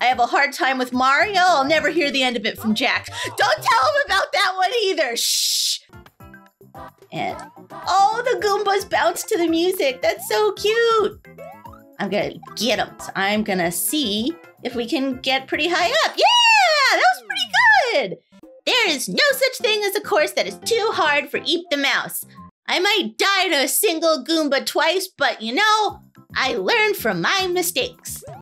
I have a hard time with Mario. I'll never hear the end of it from Jack. Don't tell him about that one either. Shh. And all the Goombas bounce to the music. That's so cute. I'm gonna get them. So I'm gonna see if we can get pretty high up. Yeah, that was pretty good. There is no such thing as a course that is too hard for Eep the Mouse. I might die to a single Goomba twice, but you know, I learned from my mistakes.